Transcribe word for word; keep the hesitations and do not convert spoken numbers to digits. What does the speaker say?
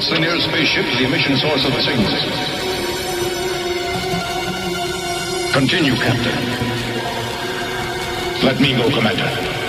What's the nearest spaceship to the emission source of the signal? Continue, Captain. Let me go, Commander.